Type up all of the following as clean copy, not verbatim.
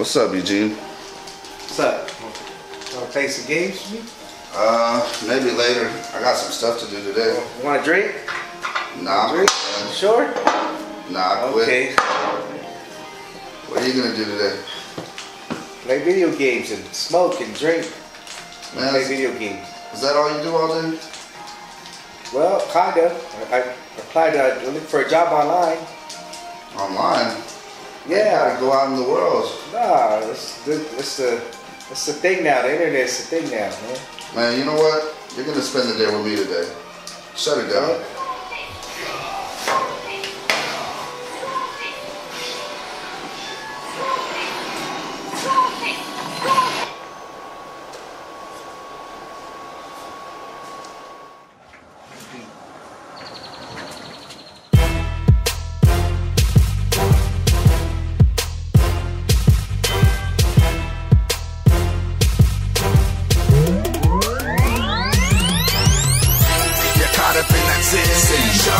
What's up, Eugene? What's up? Want to play some games with me? Maybe later. I got some stuff to do today. Want a drink? Nah. Drink? Sure? Nah, I quit. Okay. What are you gonna do today? Play video games and smoke and drink. Man, play video games. Is that all you do all day? Well, kinda. I applied to look for a job online. Online? Yeah. You gotta go out in the world. Nah, it's the thing now. The internet's the thing now, man. Man, you know what? You're gonna spend the day with me today. Shut it down. Yeah. Shut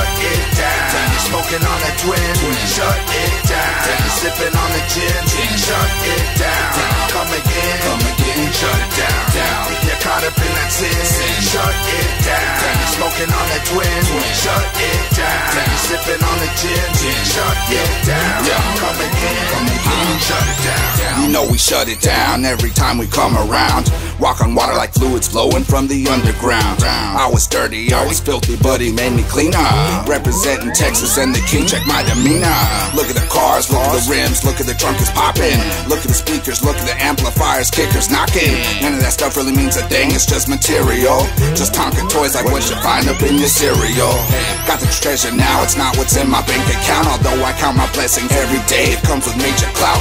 it down. Then you're smoking on a twin. Shut it down. Then you're sipping on the gin. Shut it down. Then come again, shut it down. You're caught up in that sin. Shut it down. Then you're smoking on a twin. Shut it down. Then you're sipping on the gin. Shut it down. Come again, shut it down. You know we shut it down every time we come around. Walk on water like fluids flowing from the underground. I was dirty, always filthy, but he made me cleaner. Representing Texas and the king, check my demeanor. Look at the cars, look at the rims, look at the trunk is popping. Look at the speakers, look at the amplifiers, kickers knocking. None of that stuff really means a thing, it's just material. Just Tonka toys like what you find up in your cereal. Got the treasure now, it's not what's in my bank account. Although I count my blessings every day, it comes with major clout.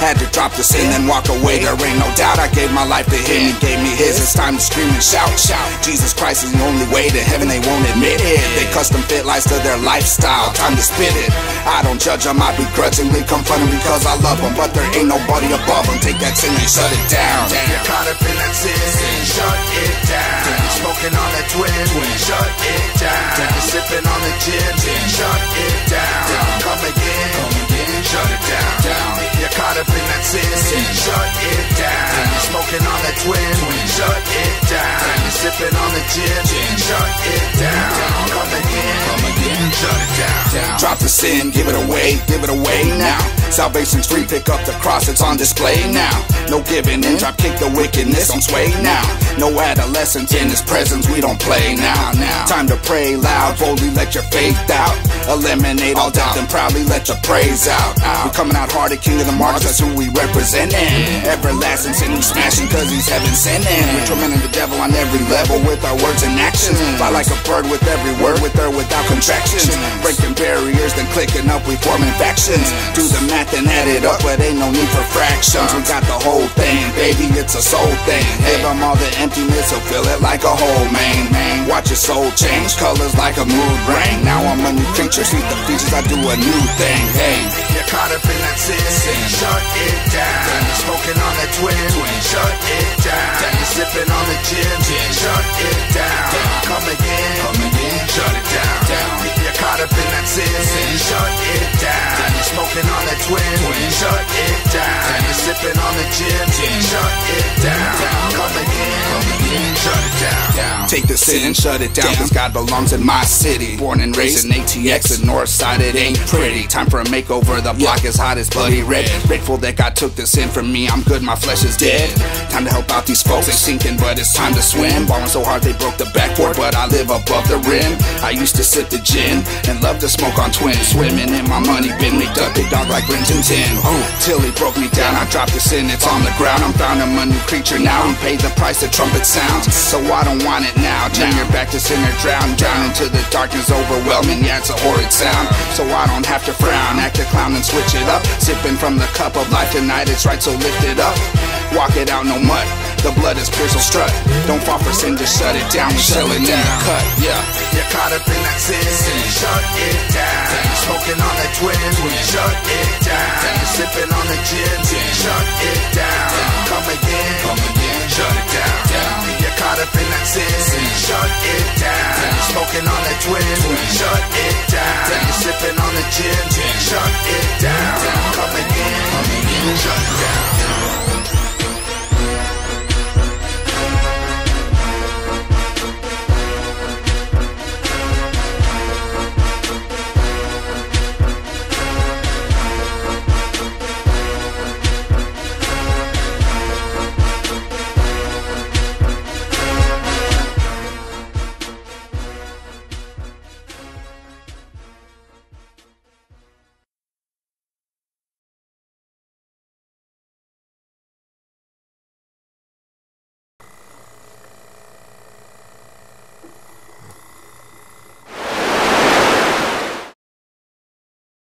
Had to drop the sin and walk away, there ain't no doubt. I gave my life to him, gave me his, it's time to scream and shout. Jesus Christ is the only way to heaven, they won't admit it. They custom fit lies to their lifestyle, time to spit it. I don't judge them, I begrudgingly confront them because I love them, but there ain't nobody above them. Take that sin and shut it down. You're caught up in that sin, shut it down. You're smoking on that twin, shut it down. You're sipping on the gin, shut it down. Come again, shut it down. You're caught up in that sin, shut it down. You're smoking on that twin, shut it down. You're sipping on the gin, shut it down. Come again, shut it down. Drop the sin, give it away now. Salvation's free, pick up the cross, it's on display now. No giving in, drop kick the wickedness, don't sway now. No adolescence in his presence, we don't play now. Time to pray loud, boldly let your faith out. Eliminate all doubt, and proudly let your praise out. We're coming out hard at King of the March, that's who we representin'. Everlasting sin, we smashing cause he's heaven sending. We're tormenting the devil on every level with our words and actions. Fly like a bird with every word, with or without contractions. Breaking barriers, then clicking up, we forming factions. Do the math and add it up, but ain't no need for fractions. We got the whole thing, baby, it's a soul thing. Give him all the emptiness, he'll feel it like a whole man. Watch your soul change, colors like a mood ring. Now I'm a new creature, see the features, I do a new thing. Hey, you're caught up in that sin, shut it down. Then you're smoking on that twin, shut it down. Then you're sipping on the gin, shut it down. Come again, shut it down. You're caught up in that sin, shut it down. Then you're smoking on that twin, shut it down. Then you're sipping on the gin, shut it down. Come again, shut it down. Take the sin and shut it down, cause God belongs in my city. Born and raised in ATX, the north side, it ain't pretty. Time for a makeover, the block is hot as bloody red. Grateful that God took the sin from me, I'm good, my flesh is dead. Time to help out these folks, they sinking, but it's time to swim. Ballin' so hard they broke the backboard, but I live above the rim. I used to sip the gin, and love to smoke on twins. Swimming in my money bin, we duck a dog like Rims and Tin. Till he broke me down, I dropped the sin, it's on the ground. I'm found, I'm a new creature now, I'm paid the price the trumpet sounds. So I don't want it now, junior back to sinner, drown into the darkness overwhelming, yeah it's a horrid sound. So I don't have to frown, act a clown and switch it up. Sipping from the cup of life tonight, it's right so lift it up. Walk it out, no mutt, the blood is pierced, so strut. Don't fall for sin, just shut it down, we're chilling in the cut, yeah. You're caught up in that sin, shut it down. You're smoking on that twin, shut it down. You're sipping on the gin, shut it down. Come again, shut it down. You're caught up in that sin, shut it down. You're smoking on that twin, shut it down. it down. Take a sippin' on the gin. Shut it down. Coming in. Shut down.